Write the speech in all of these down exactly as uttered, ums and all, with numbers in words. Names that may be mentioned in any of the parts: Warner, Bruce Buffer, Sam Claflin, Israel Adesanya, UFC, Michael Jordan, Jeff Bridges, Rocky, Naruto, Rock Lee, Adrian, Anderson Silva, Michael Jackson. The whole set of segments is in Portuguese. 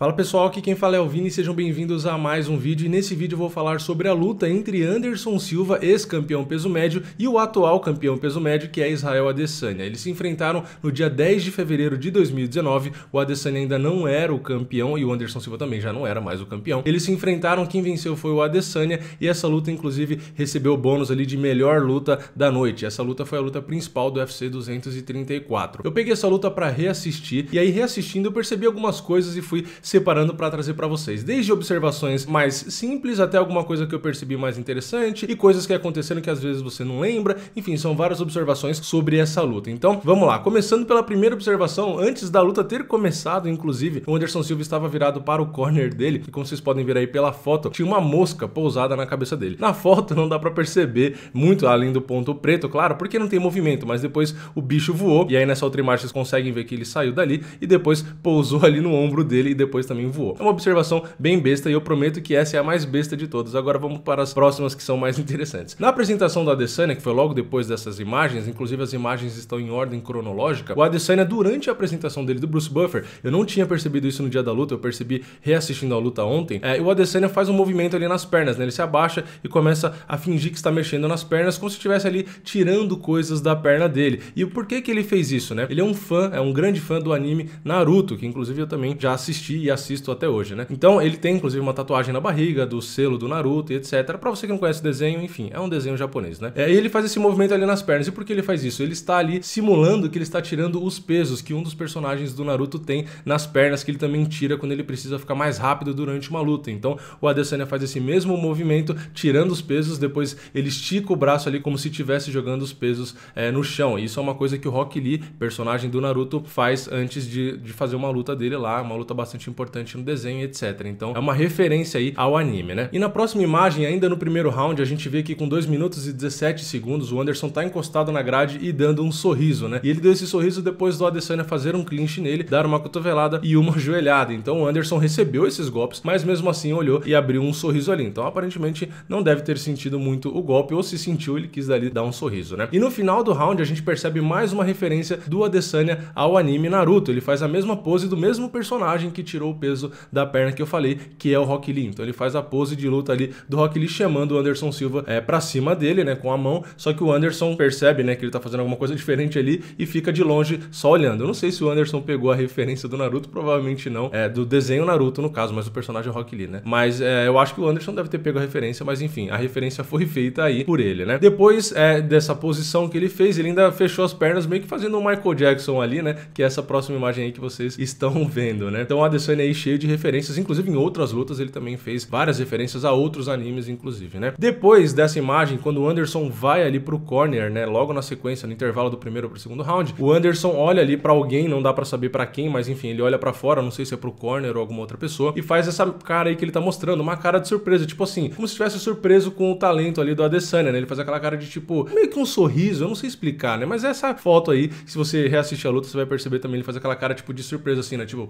Fala pessoal, aqui quem fala é o Vini e sejam bem-vindos a mais um vídeo. E nesse vídeo eu vou falar sobre a luta entre Anderson Silva, ex-campeão peso médio, e o atual campeão peso médio, que é Israel Adesanya. Eles se enfrentaram no dia dez de fevereiro de dois mil e dezenove, o Adesanya ainda não era o campeão e o Anderson Silva também já não era mais o campeão. Eles se enfrentaram, quem venceu foi o Adesanya e essa luta inclusive recebeu o bônus ali de melhor luta da noite. Essa luta foi a luta principal do U F C duzentos e trinta e quatro. Eu peguei essa luta para reassistir e aí reassistindo eu percebi algumas coisas e fui separando para trazer para vocês, desde observações mais simples até alguma coisa que eu percebi mais interessante e coisas que aconteceram que às vezes você não lembra, enfim, são várias observações sobre essa luta. Então, vamos lá, começando pela primeira observação, antes da luta ter começado, inclusive, o Anderson Silva estava virado para o corner dele, e como vocês podem ver aí pela foto, tinha uma mosca pousada na cabeça dele. Na foto não dá para perceber muito além do ponto preto, claro, porque não tem movimento, mas depois o bicho voou, e aí nessa outra imagem vocês conseguem ver que ele saiu dali e depois pousou ali no ombro dele e depois também voou. É uma observação bem besta e eu prometo que essa é a mais besta de todas. Agora vamos para as próximas que são mais interessantes. Na apresentação do Adesanya, que foi logo depois dessas imagens, inclusive as imagens estão em ordem cronológica, o Adesanya, durante a apresentação dele do Bruce Buffer, eu não tinha percebido isso no dia da luta, eu percebi reassistindo a luta ontem, é, o Adesanya faz um movimento ali nas pernas, né? Ele se abaixa e começa a fingir que está mexendo nas pernas, como se estivesse ali tirando coisas da perna dele. E por que que ele fez isso, né? Ele é um fã, é um grande fã do anime Naruto, que inclusive eu também já assisti e assisto até hoje, né? Então ele tem inclusive uma tatuagem na barriga do selo do Naruto e etcétera. Pra você que não conhece o desenho, enfim, é um desenho japonês, né? É, ele faz esse movimento ali nas pernas. E por que ele faz isso? Ele está ali simulando que ele está tirando os pesos que um dos personagens do Naruto tem nas pernas, que ele também tira quando ele precisa ficar mais rápido durante uma luta. Então o Adesanya faz esse mesmo movimento, tirando os pesos, depois ele estica o braço ali como se estivesse jogando os pesos é, no chão. E isso é uma coisa que o Rock Lee, personagem do Naruto, faz antes de, de fazer uma luta dele lá, uma luta bastante importante no desenho, etcétera. Então é uma referência aí ao anime, né? E na próxima imagem, ainda no primeiro round, a gente vê que com dois minutos e dezessete segundos, o Anderson tá encostado na grade e dando um sorriso, né? E ele deu esse sorriso depois do Adesanya fazer um clinch nele, dar uma cotovelada e uma joelhada. Então o Anderson recebeu esses golpes, mas mesmo assim olhou e abriu um sorriso ali. Então aparentemente não deve ter sentido muito o golpe, ou se sentiu, ele quis ali dar um sorriso, né? E no final do round, a gente percebe mais uma referência do Adesanya ao anime Naruto. Ele faz a mesma pose do mesmo personagem que tirou o peso da perna que eu falei, que é o Rock Lee. Então ele faz a pose de luta ali do Rock Lee, chamando o Anderson Silva é, pra cima dele, né, com a mão, só que o Anderson percebe, né, que ele tá fazendo alguma coisa diferente ali e fica de longe só olhando. Eu não sei se o Anderson pegou a referência do Naruto, provavelmente não, é, do desenho Naruto no caso, mas o personagem Rock Lee, né, mas é, eu acho que o Anderson deve ter pego a referência, mas enfim, a referência foi feita aí por ele, né. Depois é, dessa posição que ele fez, ele ainda fechou as pernas meio que fazendo o Michael Jackson ali, né, que é essa próxima imagem aí que vocês estão vendo, né. Então o Adesanya aí cheio de referências, inclusive em outras lutas ele também fez várias referências a outros animes inclusive, né? Depois dessa imagem, quando o Anderson vai ali pro corner, né, logo na sequência, no intervalo do primeiro pro segundo round, o Anderson olha ali pra alguém, não dá pra saber pra quem, mas enfim, ele olha pra fora, não sei se é pro corner ou alguma outra pessoa, e faz essa cara aí que ele tá mostrando, uma cara de surpresa, tipo assim, como se estivesse surpreso com o talento ali do Adesanya, né? Ele faz aquela cara de tipo, meio que um sorriso, eu não sei explicar, né? Mas essa foto aí, se você reassistir a luta, você vai perceber também, ele faz aquela cara tipo de surpresa assim, né? Tipo...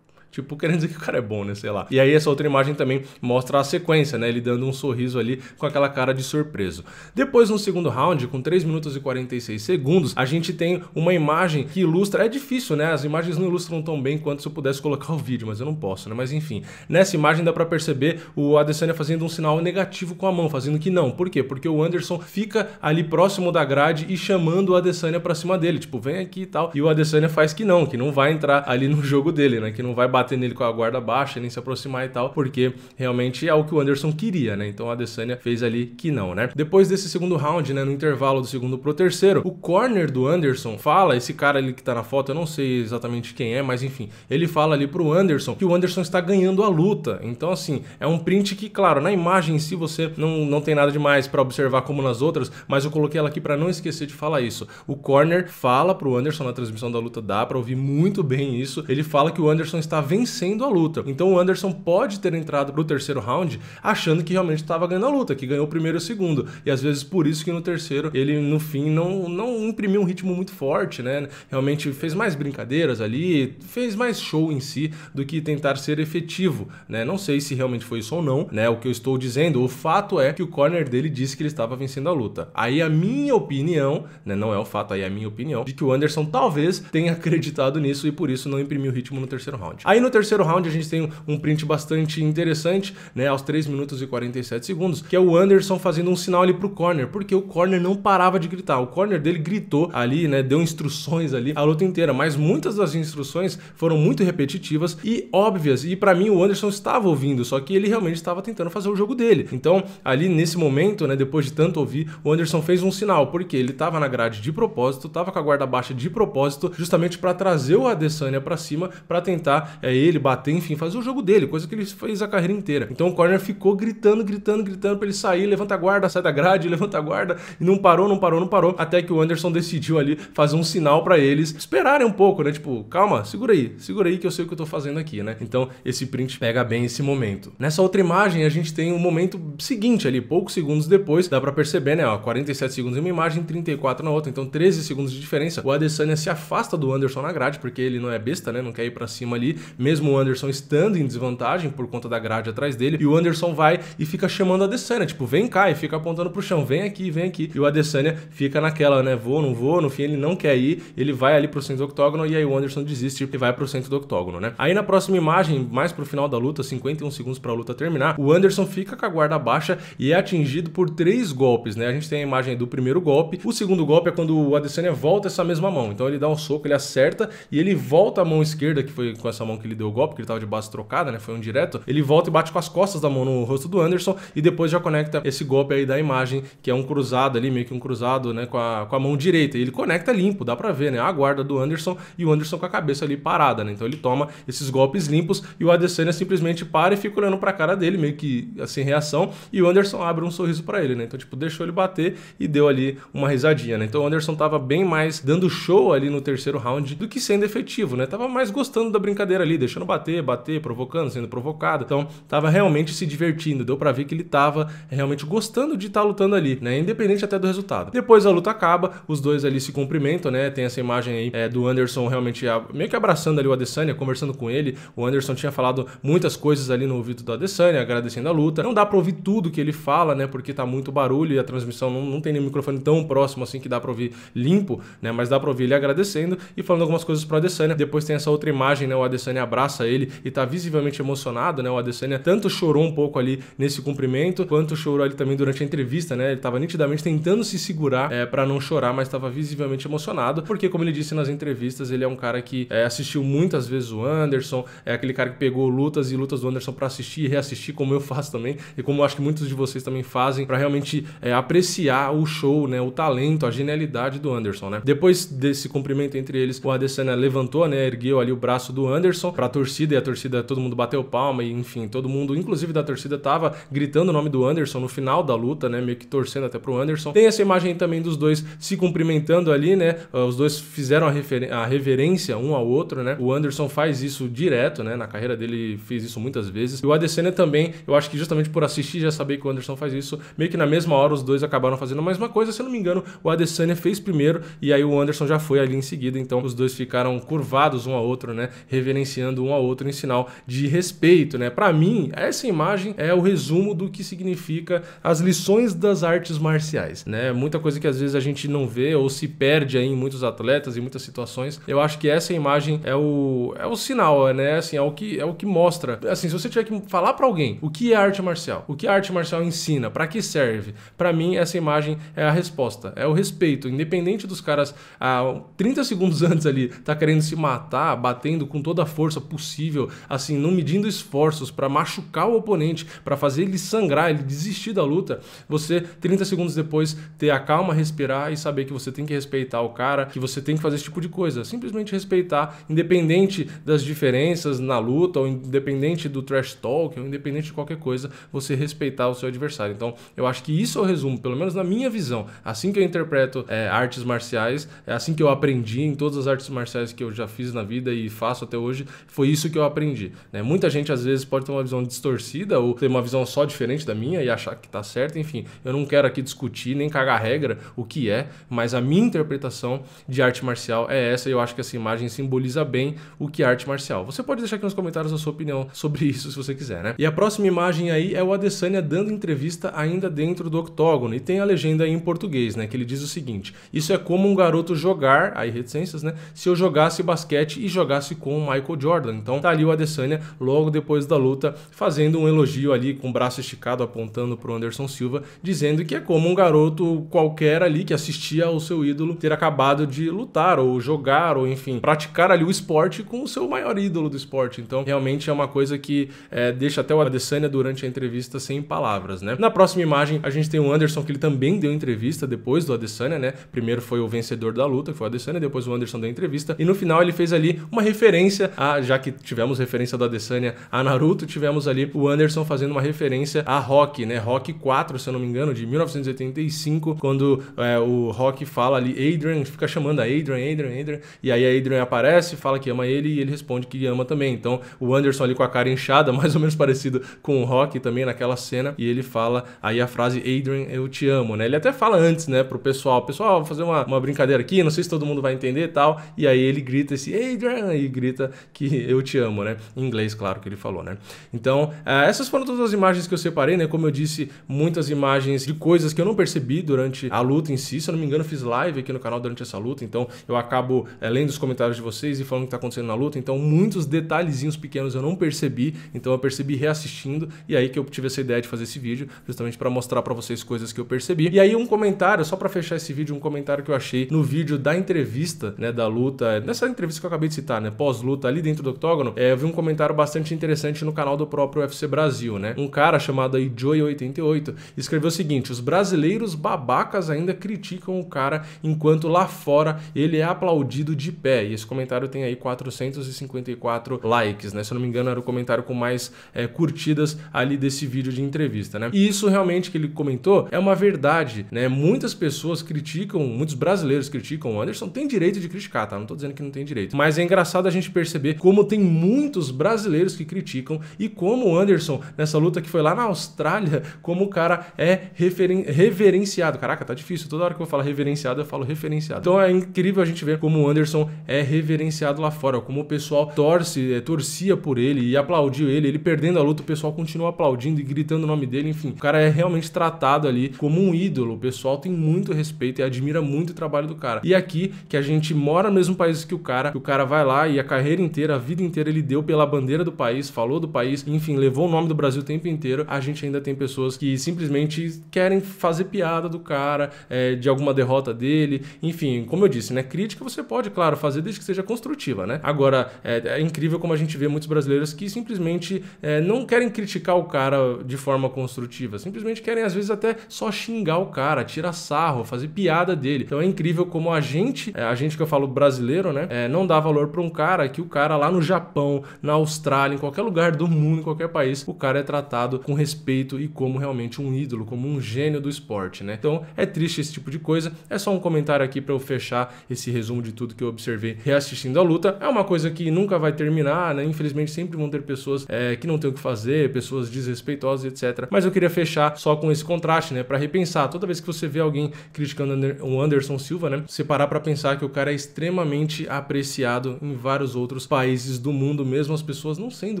Tipo, querendo dizer que o cara é bom, né? Sei lá. E aí essa outra imagem também mostra a sequência, né? Ele dando um sorriso ali com aquela cara de surpreso. Depois, no segundo round, com três minutos e quarenta e seis segundos, a gente tem uma imagem que ilustra... É difícil, né? As imagens não ilustram tão bem quanto se eu pudesse colocar o vídeo, mas eu não posso, né? Mas enfim, nessa imagem dá pra perceber o Adesanya fazendo um sinal negativo com a mão, fazendo que não. Por quê? Porque o Anderson fica ali próximo da grade e chamando o Adesanya pra cima dele. Tipo, vem aqui e tal. E o Adesanya faz que não, que não vai entrar ali no jogo dele, né? Que não vai bater bater nele com a guarda baixa, nem se aproximar e tal, porque realmente é o que o Anderson queria, né? Então a Adesanya fez ali que não, né? Depois desse segundo round, né, no intervalo do segundo pro terceiro, o corner do Anderson fala, esse cara ali que tá na foto, eu não sei exatamente quem é, mas enfim, ele fala ali pro Anderson que o Anderson está ganhando a luta. Então assim, é um print que, claro, na imagem em si você não, não tem nada demais pra observar como nas outras, mas eu coloquei ela aqui pra não esquecer de falar isso. O corner fala pro Anderson na transmissão da luta, dá pra ouvir muito bem isso, ele fala que o Anderson está vendo vencendo a luta. Então o Anderson pode ter entrado pro terceiro round achando que realmente estava ganhando a luta, que ganhou o primeiro e o segundo. E às vezes por isso que no terceiro ele no fim não, não imprimiu um ritmo muito forte, né? Realmente fez mais brincadeiras ali, fez mais show em si do que tentar ser efetivo, né? Não sei se realmente foi isso ou não, né? O que eu estou dizendo, o fato é que o corner dele disse que ele estava vencendo a luta. Aí a minha opinião, né? Não é o fato, aí é a minha opinião, de que o Anderson talvez tenha acreditado nisso e por isso não imprimiu ritmo no terceiro round. Aí no terceiro round a gente tem um print bastante interessante, né, aos três minutos e quarenta e sete segundos, que é o Anderson fazendo um sinal ali pro corner, porque o corner não parava de gritar. O corner dele gritou ali, né, deu instruções ali a luta inteira, mas muitas das instruções foram muito repetitivas e óbvias, e pra mim o Anderson estava ouvindo, só que ele realmente estava tentando fazer o jogo dele. Então, ali nesse momento, né, depois de tanto ouvir, o Anderson fez um sinal, porque ele estava na grade de propósito, estava com a guarda baixa de propósito, justamente para trazer o Adesanya pra cima, pra tentar é, ele bater, enfim, fazer o jogo dele, coisa que ele fez a carreira inteira. Então o corner ficou gritando, gritando, gritando pra ele sair, levanta a guarda, sai da grade, levanta a guarda, e não parou, não parou, não parou, até que o Anderson decidiu ali fazer um sinal pra eles esperarem um pouco, né, tipo, calma, segura aí, segura aí que eu sei o que eu tô fazendo aqui, né. Então esse print pega bem esse momento. Nessa outra imagem a gente tem um momento seguinte ali, poucos segundos depois, dá pra perceber, né, ó, quarenta e sete segundos em uma imagem, trinta e quatro na outra, então treze segundos de diferença. O Adesanya se afasta do Anderson na grade, porque ele não é besta, né, não quer ir pra cima ali, mesmo o Anderson estando em desvantagem por conta da grade atrás dele, e o Anderson vai e fica chamando a Adesanya, tipo, vem cá, e fica apontando pro chão, vem aqui, vem aqui, e o Adesanya fica naquela, né, vou, não vou, no fim ele não quer ir, ele vai ali pro centro do octógono, e aí o Anderson desiste e vai pro centro do octógono, né. Aí na próxima imagem, mais pro final da luta, cinquenta e um segundos pra luta terminar, o Anderson fica com a guarda baixa e é atingido por três golpes, né, a gente tem a imagem do primeiro golpe, o segundo golpe é quando o Adesanya volta essa mesma mão, então ele dá um soco, ele acerta, e ele volta a mão esquerda, que foi com essa mão que ele deu o golpe, que ele tava de base trocada, né, foi um direto, ele volta e bate com as costas da mão no rosto do Anderson, e depois já conecta esse golpe aí da imagem, que é um cruzado ali, meio que um cruzado, né, com a, com a mão direita, e ele conecta limpo, dá pra ver, né, a guarda do Anderson, e o Anderson com a cabeça ali parada, né, então ele toma esses golpes limpos, e o Adesanya simplesmente para e fica olhando pra cara dele, meio que assim, reação, e o Anderson abre um sorriso pra ele, né, então tipo, deixou ele bater e deu ali uma risadinha, né, então o Anderson tava bem mais dando show ali no terceiro round do que sendo efetivo, né, tava mais gostando da brincadeira ali, deixando bater, bater, provocando, sendo provocado, então tava realmente se divertindo, deu pra ver que ele tava realmente gostando de estar tá lutando ali, né, independente até do resultado. Depois a luta acaba, os dois ali se cumprimentam, né, tem essa imagem aí é, do Anderson realmente meio que abraçando ali o Adesanya, conversando com ele, o Anderson tinha falado muitas coisas ali no ouvido do Adesanya, agradecendo a luta, não dá pra ouvir tudo que ele fala, né, porque tá muito barulho e a transmissão não, não tem nem microfone tão próximo assim que dá pra ouvir limpo, né, mas dá pra ouvir ele agradecendo e falando algumas coisas pro Adesanya. Depois tem essa outra imagem, né, o Adesanya abraça ele e tá visivelmente emocionado, né, o Adesanya tanto chorou um pouco ali nesse cumprimento, quanto chorou ali também durante a entrevista, né, ele tava nitidamente tentando se segurar é, pra não chorar, mas tava visivelmente emocionado, porque como ele disse nas entrevistas, ele é um cara que é, assistiu muitas vezes o Anderson, é aquele cara que pegou lutas e lutas do Anderson pra assistir e reassistir, como eu faço também, e como eu acho que muitos de vocês também fazem, pra realmente é, apreciar o show, né, o talento, a genialidade do Anderson, né. Depois desse cumprimento entre eles, o Adesanya levantou, né, ergueu ali o braço do Anderson pra torcida, e a torcida, todo mundo bateu palma, e enfim, todo mundo, inclusive da torcida, tava gritando o nome do Anderson no final da luta, né, meio que torcendo até pro Anderson. Tem essa imagem também dos dois se cumprimentando ali, né, os dois fizeram a, a reverência um ao outro, né, o Anderson faz isso direto, né, na carreira dele fez isso muitas vezes, e o Adesanya também, eu acho que justamente por assistir já saber que o Anderson faz isso, meio que na mesma hora os dois acabaram fazendo a mesma coisa, se eu não me engano, o Adesanya fez primeiro, e aí o Anderson já foi ali em seguida, então os dois ficaram curvados um ao outro, né, reverenciando um ao outro em sinal de respeito, né. Pra mim, essa imagem é o resumo do que significa as lições das artes marciais, né, muita coisa que às vezes a gente não vê ou se perde aí em muitos atletas, em muitas situações. Eu acho que essa imagem é o, é o sinal, né, assim, é o que, é o que mostra, assim, se você tiver que falar pra alguém o que é arte marcial, o que a arte marcial ensina, pra que serve, pra mim essa imagem é a resposta, é o respeito, independente dos caras há trinta segundos antes ali, tá querendo se matar, batendo com toda a força possível, assim, não medindo esforços pra machucar o oponente, pra fazer ele sangrar, ele desistir da luta, você trinta segundos depois ter a calma, respirar e saber que você tem que respeitar o cara, que você tem que fazer esse tipo de coisa, simplesmente respeitar, independente das diferenças na luta, ou independente do trash talk, ou independente de qualquer coisa, você respeitar o seu adversário. Então eu acho que isso é o resumo, pelo menos na minha visão, assim que eu interpreto é, artes marciais, é assim que eu aprendi em todas as artes marciais que eu já fiz na vida e faço até hoje, foi isso que eu aprendi, né? Muita gente às vezes pode ter uma visão distorcida ou ter uma visão só diferente da minha e achar que tá certo, enfim, eu não quero aqui discutir nem cagar regra o que é, mas a minha interpretação de arte marcial é essa, e eu acho que essa imagem simboliza bem o que é arte marcial. Você pode deixar aqui nos comentários a sua opinião sobre isso se você quiser, né? E a próxima imagem aí é o Adesanya dando entrevista ainda dentro do octógono, e tem a legenda aí em português, né, que ele diz o seguinte: isso é como um garoto jogar, aí reticências, né, se eu jogasse basquete e jogasse com o Michael Jordan. Então tá ali o Adesanya logo depois da luta fazendo um elogio ali com o braço esticado apontando pro Anderson Silva, dizendo que é como um garoto qualquer ali que assistia ao seu ídolo ter acabado de lutar ou jogar ou enfim, praticar ali o esporte com o seu maior ídolo do esporte. Então realmente é uma coisa que é, deixa até o Adesanya durante a entrevista sem palavras, né? Na próxima imagem a gente tem o Anderson, que ele também deu entrevista depois do Adesanya, né? Primeiro foi o vencedor da luta, que foi o Adesanya, depois o Anderson deu entrevista e no final ele fez ali uma referência a, já que tivemos referência do Adesanya a Naruto, tivemos ali o Anderson fazendo uma referência a Rocky, né? Rocky quatro, se eu não me engano, de mil novecentos e oitenta e cinco, quando é, o Rocky fala ali Adrian, fica chamando a Adrian, Adrian, Adrian, e aí a Adrian aparece, fala que ama ele e ele responde que ama também. Então o Anderson ali com a cara inchada, mais ou menos parecido com o Rocky também naquela cena, e ele fala aí a frase Adrian, eu te amo, né? Ele até fala antes, né, pro pessoal, pessoal, vou fazer uma, uma brincadeira aqui, não sei se todo mundo vai entender e tal, e aí ele grita esse Adrian e grita que eu te amo, né? Em inglês, claro, que ele falou, né? Então, essas foram todas as imagens que eu separei, né? Como eu disse, muitas imagens de coisas que eu não percebi durante a luta em si. Se eu não me engano, eu fiz live aqui no canal durante essa luta, então eu acabo é, lendo os comentários de vocês e falando o que tá acontecendo na luta, então muitos detalhezinhos pequenos eu não percebi, então eu percebi reassistindo, e aí que eu tive essa ideia de fazer esse vídeo, justamente para mostrar para vocês coisas que eu percebi. E aí um comentário, só para fechar esse vídeo, um comentário que eu achei no vídeo da entrevista, né, da luta, nessa entrevista que eu acabei de citar, né, pós-luta ali dentro do octógono, é, eu vi um comentário bastante interessante no canal do próprio U F C Brasil, né? Um cara chamado aí Joy oitenta e oito escreveu o seguinte: os brasileiros babacas ainda criticam o cara, enquanto lá fora ele é aplaudido de pé. E esse comentário tem aí quatrocentos e cinquenta e quatro likes, né? Se eu não me engano, era o comentário com mais é, curtidas ali desse vídeo de entrevista, né? E isso realmente que ele comentou é uma verdade, né? Muitas pessoas criticam, muitos brasileiros criticam o Anderson, tem direito de criticar, tá? Não tô dizendo que não tem direito, mas é engraçado a gente perceber como tem muitos brasileiros que criticam e como o Anderson, nessa luta que foi lá na Austrália, como o cara é reverenciado. Caraca, tá difícil, toda hora que eu falo reverenciado, eu falo referenciado. Então é incrível a gente ver como o Anderson é reverenciado lá fora, como o pessoal torce, é, torcia por ele e aplaudiu ele, ele perdendo a luta, o pessoal continua aplaudindo e gritando o nome dele, enfim, o cara é realmente tratado ali como um ídolo, o pessoal tem muito respeito e admira muito o trabalho do cara. E aqui, que a gente mora no mesmo país que o cara, que o cara vai lá e a carreira inteira, a vida inteira, ele deu pela bandeira do país, falou do país, enfim, levou o nome do Brasil o tempo inteiro, a gente ainda tem pessoas que simplesmente querem fazer piada do cara, é, de alguma derrota dele, enfim, como eu disse, né, crítica você pode, claro, fazer desde que seja construtiva, né? Agora, é, é incrível como a gente vê muitos brasileiros que simplesmente é, não querem criticar o cara de forma construtiva, simplesmente querem, às vezes, até só xingar o cara, tirar sarro, fazer piada dele. Então é incrível como a gente, é, a gente que eu falo brasileiro, né, é, não dá valor pra um cara que o cara lá no Japão, na Austrália, em qualquer lugar do mundo, em qualquer país, o cara é tratado com respeito e como realmente um ídolo, como um gênio do esporte, né? Então é triste esse tipo de coisa. É só um comentário aqui pra eu fechar esse resumo de tudo que eu observei reassistindo a luta. É uma coisa que nunca vai terminar, né? Infelizmente sempre vão ter pessoas é, que não tem o que fazer, pessoas desrespeitosas, etcétera. Mas eu queria fechar só com esse contraste, né? Pra repensar. Toda vez que você vê alguém criticando o Anderson Silva, né? Você parar pra pensar que o cara é extremamente apreciado em vários outros países do mundo, mesmo as pessoas não sendo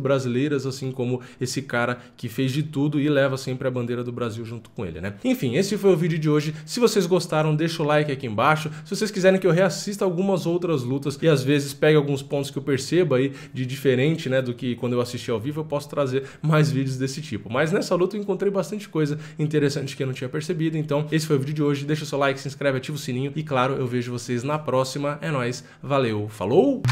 brasileiras, assim como esse cara que fez de tudo e leva sempre a bandeira do Brasil junto com ele, né? Enfim, esse foi o vídeo de hoje. Se vocês gostaram, deixa o like aqui embaixo. Se vocês quiserem que eu reassista algumas outras lutas e às vezes pegue alguns pontos que eu perceba aí de diferente, né, do que quando eu assisti ao vivo, eu posso trazer mais vídeos desse tipo. Mas nessa luta eu encontrei bastante coisa interessante que eu não tinha percebido. Então, esse foi o vídeo de hoje. Deixa o seu like, se inscreve, ativa o sininho e, claro, eu vejo vocês na próxima. É nóis, valeu, falou!